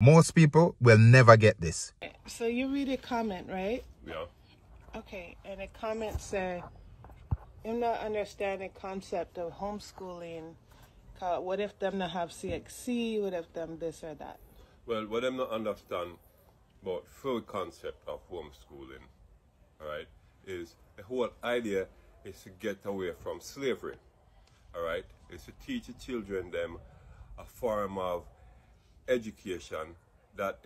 Most people will never get this. So you read a comment, right? Yeah. Okay, and the comment said, I'm not understanding concept of homeschooling. What if them not have CXC? What if them this or that? Well, what I'm not understand about full concept of homeschooling, all right, is the whole idea is to get away from slavery, all right? Is to teach the children them a form of education that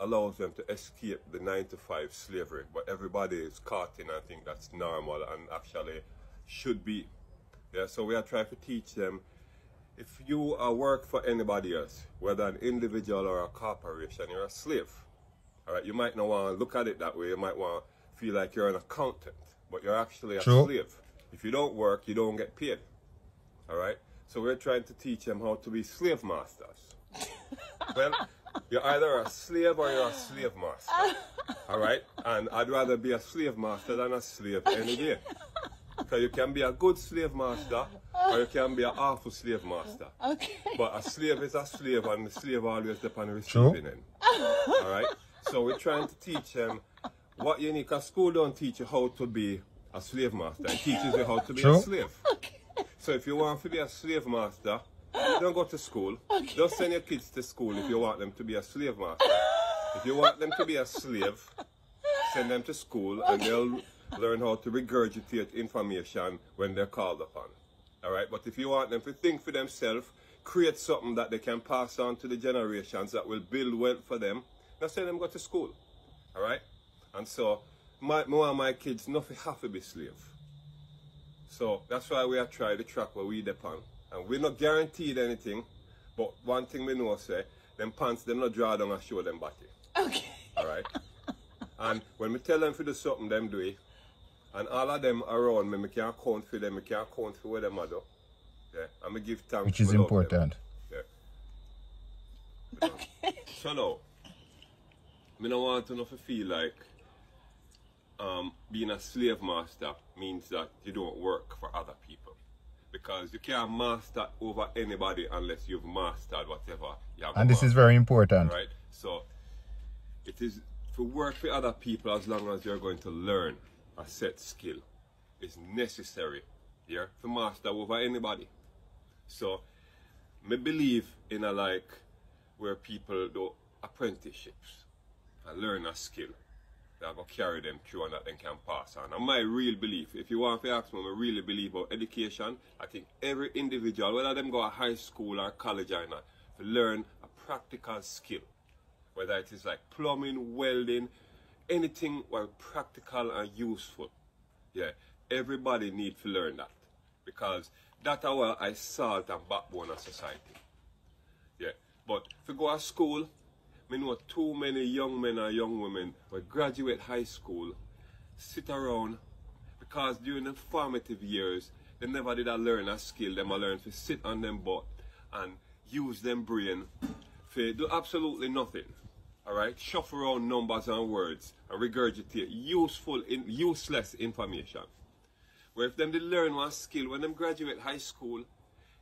allows them to escape the 9-to-5 slavery, but everybody is caught in. I think that's normal and actually should be. Yeah, so we are trying to teach them, if you work for anybody else, whether an individual or a corporation, you're a slave. All right, you might not want to look at it that way. You might want to feel like you're an accountant, but you're actually a slave. If you don't work, you don't get paid. All right, so we're trying to teach them how to be slave masters. Well, you're either a slave or you're a slave master. All right, and I'd rather be a slave master than a slave any day. Because you can be a good slave master or you can be an awful slave master. Okay. But a slave is a slave and the slave always depends on receiving it. All right, so we're trying to teach them what you need. Because school don't teach you how to be a slave master. It teaches you how to be a slave. Okay. So if you want to be a slave master, don't go to school. Okay. Don't send your kids to school if you want them to be a slave master. If you want them to be a slave, send them to school and they'll learn how to regurgitate information when they're called upon. All right? But if you want them to think for themselves, create something that they can pass on to the generations that will build wealth for them, now send them go to school. All right? And so, more of my kids not have to be slaves. So that's why we are trying to track what we depend. And we're not guaranteed anything, but one thing we know say, them pants, them not draw down and show them body. Okay. All right? And when we tell them to do something, them do it. And all of them around me, I can't count for them, I can't count for what them are do. Yeah? And we give thanks. Which is important. Yeah. Okay. So now, I don't want to feel like being a slave master means that you don't work for other people. Because you can't master over anybody unless you've mastered whatever you have. And this is very important. Right? So it is to work with other people as long as you're going to learn a set skill. It's necessary, yeah, to master over anybody. So I believe in a like where people do apprenticeships and learn a skill. I'm going to carry them through and that they can pass on. And my real belief, if you want to ask me, I really believe about education. I think every individual, whether them go to high school or college or not, to learn a practical skill. Whether it is like plumbing, welding, anything while practical and useful. Yeah, everybody needs to learn that. Because that's our salt and backbone of society. Yeah, but if you go to school, I know too many young men and young women who graduate high school sit around because during the formative years they never did learn a skill. They learned to sit on them butt and use them brain to do absolutely nothing. Alright? Shuffle around numbers and words and regurgitate useless information. Where if them did learn one skill when them graduate high school,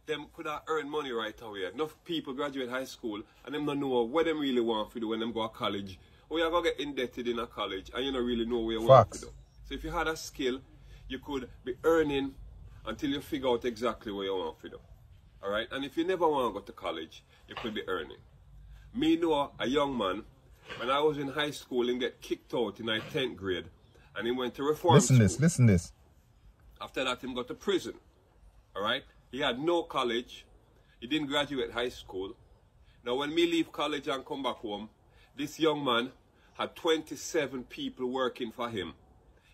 them could have earned money right away. Enough people graduate high school and them don't know what them really want to do when them go to college. Or you are going to get indebted in a college and you don't really know what you want to do. So if you had a skill, you could be earning until you figure out exactly what you want to do. Alright? And if you never want to go to college, you could be earning. Me know a young man, when I was in high school, he get kicked out in my 10th grade and he went to reform school. Listen this. After that, he got to prison. Alright? He had no college. He didn't graduate high school. Now, when me leave college and come back home, this young man had 27 people working for him.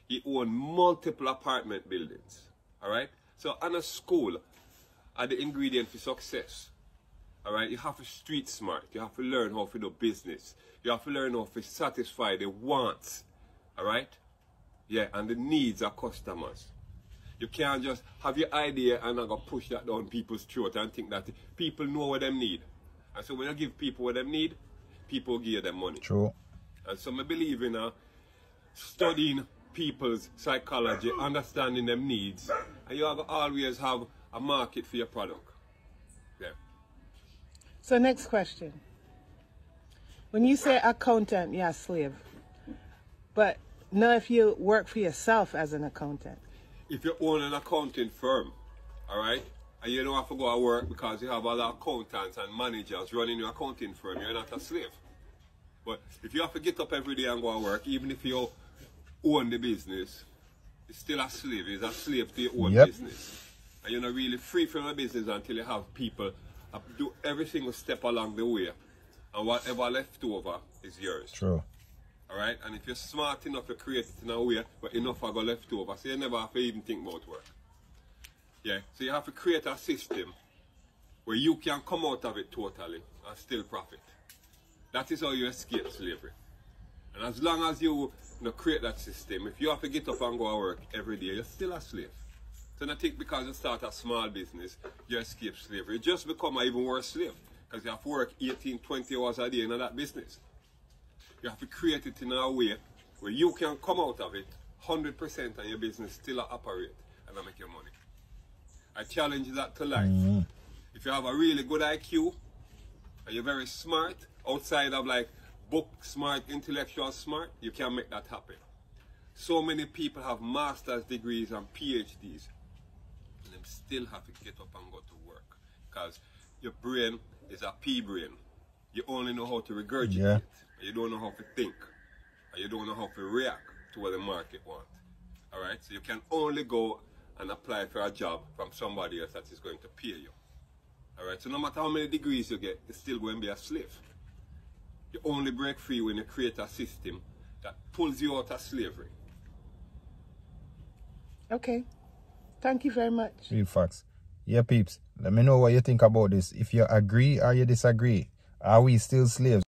He owned multiple apartment buildings. All right? So, and a school are the ingredient for success. All right? You have to street smart. You have to learn how to do business. You have to learn how to satisfy the wants. All right? Yeah, and the needs of customers. You can't just have your idea and not go push that down people's throat and think that people know what they need. And so when you give people what they need, people give them money. True. And so I believe in studying people's psychology, understanding them needs, and you always have a market for your product. Yeah. So next question. When you say accountant, you're a slave. But not if you work for yourself as an accountant. If you own an accounting firm, all right, and you don't have to go to work because you have a lot of accountants and managers running your accounting firm, you're not a slave. But if you have to get up every day and go to work, even if you own the business, it's still a slave. It's a slave to your own business. And you're not really free from the business until you have people do every single step along the way. And whatever left over is yours. True. Alright? And if you're smart enough, you create it in a way, but enough are going left over. So you never have to even think about work. Yeah. So you have to create a system where you can come out of it totally and still profit. That is how you escape slavery. And as long as you create that system, if you have to get up and go to work every day, you're still a slave. So I think because you start a small business, you escape slavery. You just become an even worse slave because you have to work 18, 20 hours a day in that business. You have to create it in a way where you can come out of it 100% and your business still operate and make your money. I challenge that to life. If you have a really good IQ and you're very smart, outside of like book smart, intellectual smart, you can make that happen. So many people have master's degrees and PhDs and they still have to get up and go to work because your brain is a pea brain. You only know how to regurgitate. Yeah. You don't know how to think. And you don't know how to react to what the market wants. Alright? So you can only go and apply for a job from somebody else that is going to pay you. Alright? So no matter how many degrees you get, it's still going to be a slave. You only break free when you create a system that pulls you out of slavery. Okay. Thank you very much. Real facts. Yeah, peeps. Let me know what you think about this. If you agree or you disagree. Are we still slaves?